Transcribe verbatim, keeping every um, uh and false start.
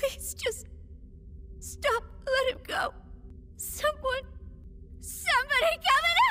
Please just stop. Let him go. Someone, somebody come and